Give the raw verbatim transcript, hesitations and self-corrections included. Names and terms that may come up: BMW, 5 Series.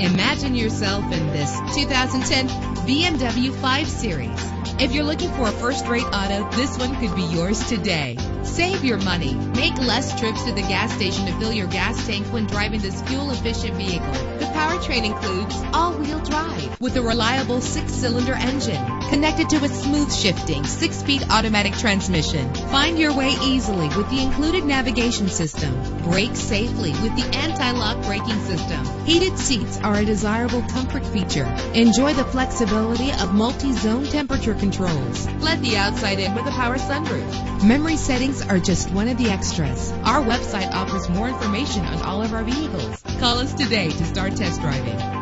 Imagine yourself in this two thousand ten B M W five series. If you're looking for a first-rate auto, this one could be yours today. Save your money. Make less trips to the gas station to fill your gas tank when driving this fuel-efficient vehicle. The powertrain includes all-wheel drive with a reliable six-cylinder engine connected to a smooth-shifting six-speed automatic transmission. Find your way easily with the included navigation system. Brake safely with the anti-lock braking system. Heated seats are a desirable comfort feature. Enjoy the flexibility of multi-zone temperature control. Controls. Let the outside in with a power sunroof. Memory settings are just one of the extras. Our website offers more information on all of our vehicles. Call us today to start test driving.